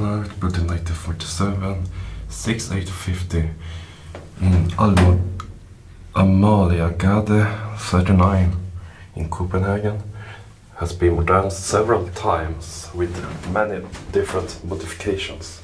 But in 1947, 6850 in album Amaliegade 39 in Copenhagen has been danced several times with many different modifications.